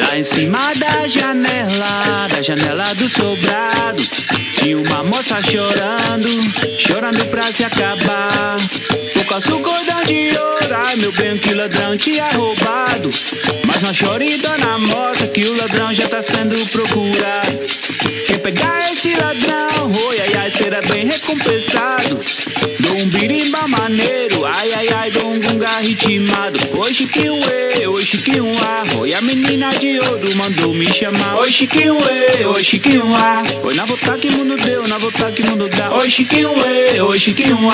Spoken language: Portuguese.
Lá em cima da janela do sobrado, tinha uma moça chorando, chorando pra se acabar. O calço cordão de ouro, ai meu bem, que ladrão tinha roubado. Mas não chore, dona moça, que o ladrão já tá sendo procurado. Quem pegar esse ladrão, oi, ai, ai, será bem recompensado. Dou um berimbau maneiro, ai, ai, ai, dou um gunga ritmado. Oi, Chiquinho, oi, Chiquinho, oi, a menina de ouro mandou me chamar. Oi, Chiquinho, oi, Chiquinho, oi, na volta que mundo deu, na volta que mundo dá. Oi, Chiquinho, oi, Chiquinho,